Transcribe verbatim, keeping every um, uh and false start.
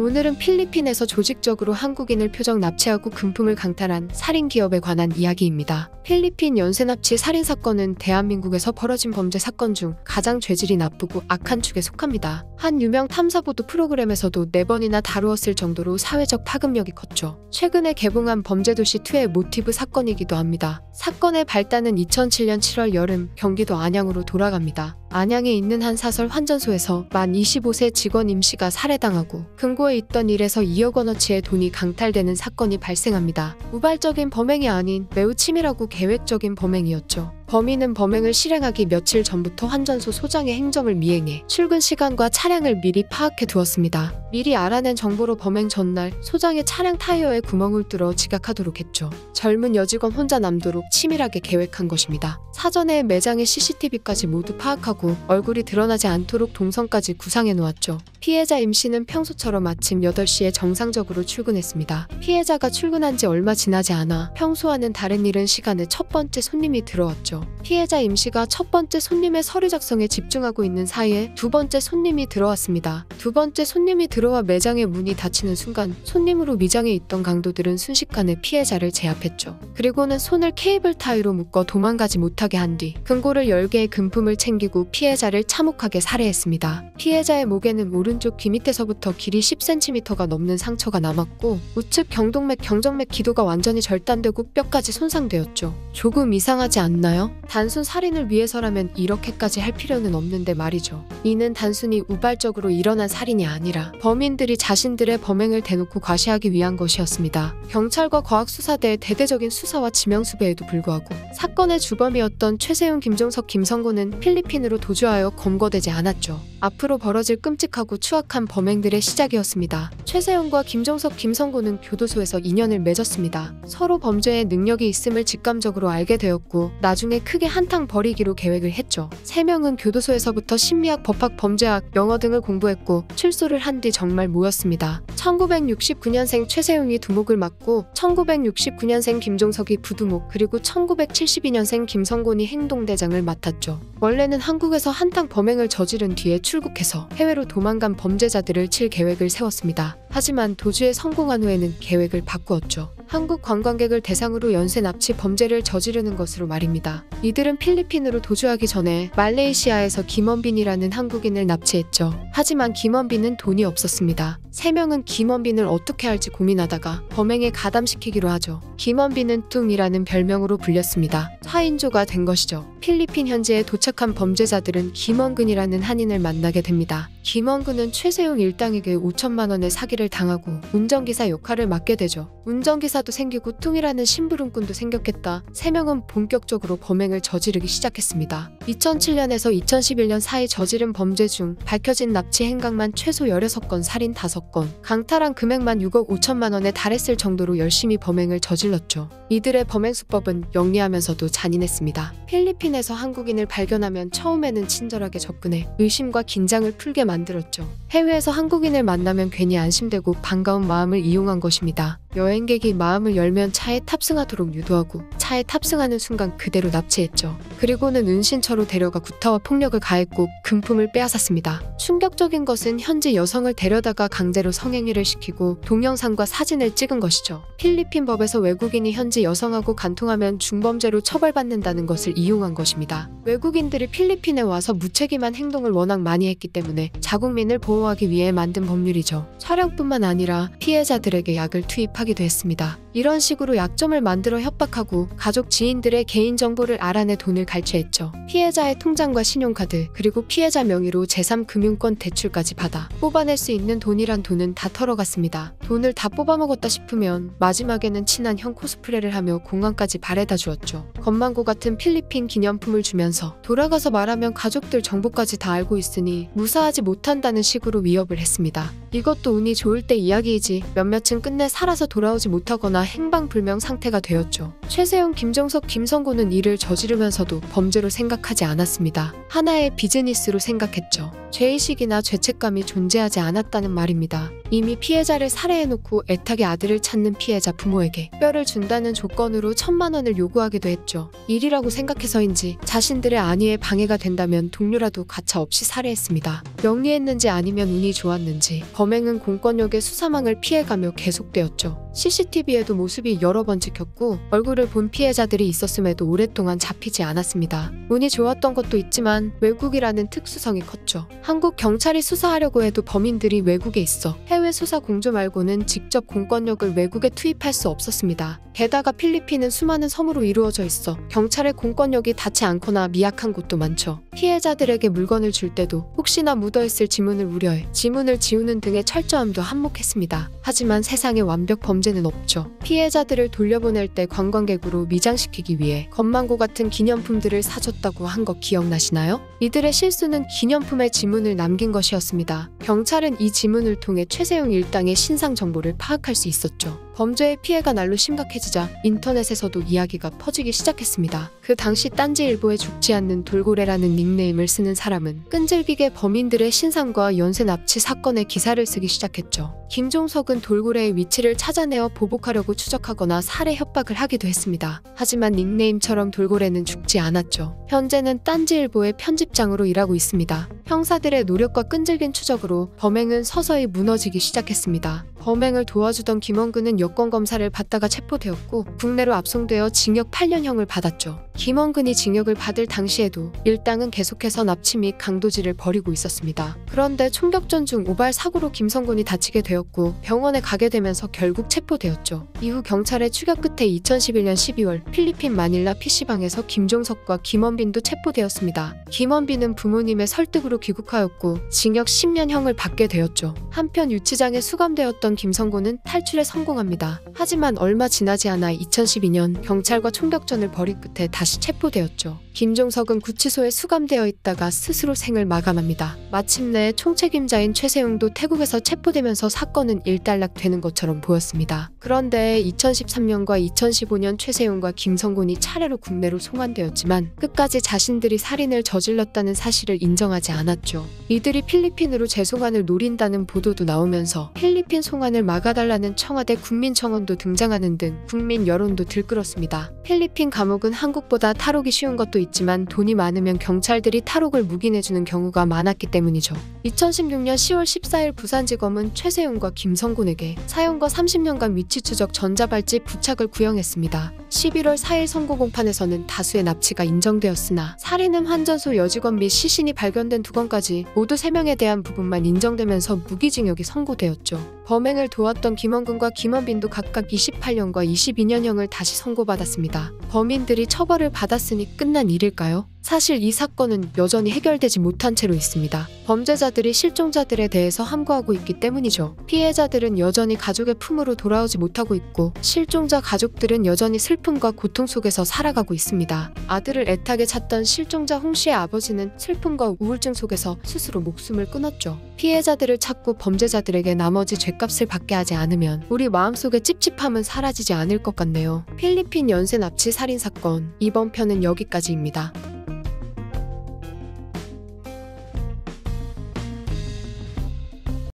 오늘은 필리핀에서 조직적으로 한국인을 표적 납치하고 금품을 강탈한 살인기업에 관한 이야기입니다. 필리핀 연쇄납치 살인사건은 대한민국에서 벌어진 범죄 사건 중 가장 죄질이 나쁘고 악한 축에 속합니다. 한 유명 탐사보도 프로그램에서도 네 번이나 다루었을 정도로 사회적 파급력이 컸죠. 최근에 개봉한 범죄도시 투의 모티브 사건이기도 합니다. 사건의 발단은 이천칠년 칠월 여름 경기도 안양으로 돌아갑니다. 안양에 있는 한 사설 환전소에서 만 이십오세 직원 임씨가 살해당하고 금고에 있던 일에서 이억 원어치의 돈이 강탈되는 사건이 발생합니다. 우발적인 범행이 아닌 매우 치밀하고 계획적인 범행이었죠. 범인은 범행을 실행하기 며칠 전부터 환전소 소장의 행적을 미행해 출근 시간과 차량을 미리 파악해 두었습니다. 미리 알아낸 정보로 범행 전날 소장의 차량 타이어에 구멍을 뚫어 지각하도록 했죠. 젊은 여직원 혼자 남도록 치밀하게 계획한 것입니다. 사전에 매장의 씨씨티비까지 모두 파악하고 얼굴이 드러나지 않도록 동선까지 구상해 놓았죠. 피해자 임씨는 평소처럼 아침 여덟시에 정상적으로 출근했습니다. 피해자가 출근한 지 얼마 지나지 않아 평소와는 다른 이른 시간에 첫 번째 손님이 들어왔죠. 피해자 임씨가 첫 번째 손님의 서류 작성에 집중하고 있는 사이에 두 번째 손님이 들어왔습니다. 두 번째 손님이 들어와 매장의 문이 닫히는 순간 손님으로 미장해 있던 강도들은 순식간에 피해자를 제압했죠. 그리고는 손을 케이블 타이로 묶어 도망가지 못하게 한 뒤 금고를 열 개의 금품을 챙기고 피해자를 참혹하게 살해했습니다. 피해자의 목에는 오른 오른쪽 귀 밑에서부터 길이 십 센티미터가 넘는 상처가 남았고 우측 경동맥, 경정맥 기도가 완전히 절단되고 뼈까지 손상되었죠. 조금 이상하지 않나요? 단순 살인을 위해서라면 이렇게까지 할 필요는 없는데 말이죠. 이는 단순히 우발적으로 일어난 살인이 아니라 범인들이 자신들의 범행을 대놓고 과시하기 위한 것이었습니다. 경찰과 과학수사대의 대대적인 수사와 지명수배에도 불구하고 사건의 주범이었던 최세용, 김종석, 김성곤은 필리핀으로 도주하여 검거되지 않았죠. 앞으로 벌어질 끔찍하고 추악한 범행들의 시작이었습니다. 최세용과 김종석, 김성곤은 교도소에서 인연을 맺었습니다. 서로 범죄의 능력이 있음을 직감적으로 알게 되었고 나중에 크게 한탕 벌이기로 계획을 했죠. 세 명은 교도소에서부터 심리학, 법학, 범죄학, 영어 등을 공부했고 출소를 한 뒤 정말 모였습니다. 천구백육십구년생 최세용이 두목을 맡고 천구백육십구년생 김종석이 부두목, 그리고 천구백칠십이년생 김성곤이 행동대장을 맡았죠. 원래는 한국에서 한탕 범행을 저지른 뒤에 출국해서 해외로 도망간 범죄자들을 칠 계획을 세웠습니다. 하지만 도주에 성공한 후에는 계획을 바꾸었죠. 한국 관광객을 대상으로 연쇄 납치 범죄를 저지르는 것으로 말입니다. 이들은 필리핀으로 도주하기 전에 말레이시아에서 김원빈이라는 한국인을 납치했죠. 하지만 김원빈은 돈이 없었습니다. 세 명은 김원빈을 어떻게 할지 고민하다가 범행에 가담시키기로 하죠. 김원빈은 뚱이라는 별명으로 불렸습니다. 사인조가 된 것이죠. 필리핀 현지에 도착한 범죄자들은 김원근이라는 한인을 만나게 됩니다. 김원근은 최세용 일당에게 오천만 원의 사기를 당하고 운전기사 역할을 맡게 되죠. 운전기사도 생기고 뚱이라는 심부름꾼도 생겼겠다. 세 명은 본격적으로 범행을 저지르기 시작했습니다. 이천칠년에서 이천십일년 사이 저지른 범죄 중 밝혀진 납치 행각만 최소 열여섯 건, 살인 다섯 건, 강탈한 금액만 육억 오천만 원에 달했을 정도로 열심히 범행을 저질렀죠. 이들의 범행 수법은 영리하면서도 잔인했습니다. 필리핀에서 한국인을 발견하면 처음에는 친절하게 접근해 의심과 긴장을 풀게 만들었죠. 해외에서 한국인을 만나면 괜히 안심되고 반가운 마음을 이용한 것입니다. 여행객이 마음을 열면 차에 탑승하도록 유도하고 차에 탑승하는 순간 그대로 납치했죠. 그리고는 은신처로 데려가 구타와 폭력을 가했고 금품을 빼앗았습니다. 충격적인 것은 현지 여성을 데려다가 강제로 성행위를 시키고 동영상과 사진을 찍은 것이죠. 필리핀 법에서 외국인이 현지 여성하고 간통하면 중범죄로 처벌받는다는 것을 이용한 것입니다. 외국인들이 필리핀에 와서 무책임한 행동을 워낙 많이 했기 때문에 자국민을 보호하기 위해 만든 법률이죠. 촬영뿐만 아니라 피해자들에게 약을 투입하기도 했습니다. 이런 식으로 약점을 만들어 협박하고 가족, 지인들의 개인정보를 알아내 돈을 갈취했죠. 피해자의 통장과 신용카드, 그리고 피해자 명의로 제삼 금융권 대출까지 받아 뽑아낼 수 있는 돈이란 돈은 다 털어갔습니다. 돈을 다 뽑아먹었다 싶으면 마지막에는 친한 형 코스프레를 하며 공항까지 발에다 주었죠. 건망고 같은 필리핀 기념품을 주면서 돌아가서 말하면 가족들 정보까지 다 알고 있으니 무사하지 못한다는 식으로 위협을 했습니다. 이것도 운이 좋을 때 이야기이지 몇몇은 끝내 살아서 돌아오지 못하거나 행방불명 상태가 되었죠. 최세용, 김종석, 김성곤은 이를 저지르면서도 범죄로 생각하지 않았습니다. 하나의 비즈니스로 생각했죠. 죄의식이나 죄책감이 존재하지 않았다는 말입니다. 이미 피해자를 살해해놓고 애타게 아들을 찾는 피해자 부모에게 뼈를 준다는 조건으로 천만 원을 요구하기도 했죠. 일이라고 생각해서인지 자신들의 안위에 방해가 된다면 동료라도 가차없이 살해했습니다. 영리했는지 아니면 운이 좋았는지 범행은 공권력의 수사망을 피해가며 계속되었죠. 씨씨티비에도 모습이 여러 번 찍혔고 얼굴을 본 피해자들이 있었음에도 오랫동안 잡히지 않았습니다. 운이 좋았던 것도 있지만 외국이라는 특수성이 컸죠. 한국 경찰이 수사하려고 해도 범인들이 외국에 있어 해외 수사 공조 말고는 직접 공권력을 외국에 투입할 수 없었습니다. 게다가 필리핀은 수많은 섬으로 이루어져 있어 경찰의 공권력이 닿지 않거나 미약한 곳도 많죠. 피해자들에게 물건을 줄 때도 혹시나 묻어있을 지문을 우려해 지문을 지우는 등의 철저함도 한몫했습니다. 하지만 세상에 완벽 범죄는 없죠. 피해자들을 돌려보낼 때 관광객으로 미장시키기 위해 건망고 같은 기념품들을 사줬다고 한 거 기억나시나요? 이들의 실수는 기념품의 지문을 남긴 것이었습니다. 경찰은 이 지문을 통해 최세용 일당의 신상 정보를 파악할 수 있었죠. 범죄의 피해가 날로 심각해지자 인터넷에서도 이야기가 퍼지기 시작했습니다. 그 당시 딴지일보에 죽지 않는 돌고래라는 닉네임을 쓰는 사람은 끈질기게 범인들의 신상과 연쇄 납치 사건의 기사를 쓰기 시작했죠. 김종석은 돌고래의 위치를 찾아내어 보복하려고 추적하거나 살해 협박을 하기도 했습니다. 하지만 닉네임처럼 돌고래는 죽지 않았죠. 현재는 딴지일보의 편집장으로 일하고 있습니다. 형사들의 노력과 끈질긴 추적으로 범행은 서서히 무너지기 시작했습니다. 범행을 도와주던 김원근은 여권검사를 받다가 체포되었고 국내로 압송되어 징역 팔 년형을 받았죠. 김원근이 징역을 받을 당시에도 일당은 계속해서 납치 및 강도질을 벌이고 있었습니다. 그런데 총격전 중 오발 사고로 김성곤이 다치게 되었고 병원에 가게 되면서 결국 체포되었죠. 이후 경찰의 추격 끝에 이천십일 년 십이 월 필리핀 마닐라 피씨방에서 김종석과 김원빈도 체포되었습니다. 김원빈은 부모님의 설득으로 귀국하였고 징역 십 년형을 받게 되었죠. 한편 유치장에 수감되었던 김성곤은 탈출에 성공합니다. 하지만 얼마 지나지 않아 이천십이 년 경찰과 총격전을 벌인 끝에 다시 체포되었죠. 김종석은 구치소에 수감되어 있다가 스스로 생을 마감합니다. 마침내 총책임자인 최세용도 태국에서 체포되면서 사건은 일단락되는 것처럼 보였습니다. 그런데 이천십삼 년과 이천십오 년 최세용과 김성곤이 차례로 국내로 송환되었지만 끝까지 자신들이 살인을 저질렀다는 사실을 인정하지 않았죠. 이들이 필리핀으로 재송환을 노린다는 보도도 나오면서 필리핀 송환을 막아달라는 청와대 국민청원도 등장하는 등 국민 여론도 들끓었습니다. 필리핀 감옥은 한국보다 탈옥이 쉬운 것도 있지만 돈이 많으면 경찰들이 탈옥을 묵인해주는 경우가 많았기 때문이죠. 이천십육 년 시월 십사 일 부산지검은 최세용과 김성곤에게 사형과 삼십 년간 위치추적 전자발찌 부착을 구형했습니다. 십일월 사 일 선고 공판에서는 다수의 납치가 인정되었으나 살인음 환전소 여직원 및 시신이 발견된 두 건까지 모두 세 명에 대한 부분만 인정되면서 무기징역이 선고되었죠. 범행을 도왔던 김원근과 김원빈도 각각 이십팔 년과 이십이 년형을 다시 선고받았습니다. 범인들이 처벌을 받았으니 끝난 일일까요? 사실 이 사건은 여전히 해결되지 못한 채로 있습니다. 범죄자들이 실종자들에 대해서 함구하고 있기 때문이죠. 피해자들은 여전히 가족의 품으로 돌아오지 못하고 있고 실종자 가족들은 여전히 슬픔과 고통 속에서 살아가고 있습니다. 아들을 애타게 찾던 실종자 홍씨의 아버지는 슬픔과 우울증 속에서 스스로 목숨을 끊었죠. 피해자들을 찾고 범죄자들에게 나머지 죄값을 받게 하지 않으면 우리 마음속의 찝찝함은 사라지지 않을 것 같네요. 필리핀 연쇄 납치 살인 사건 이번 편은 여기까지입니다.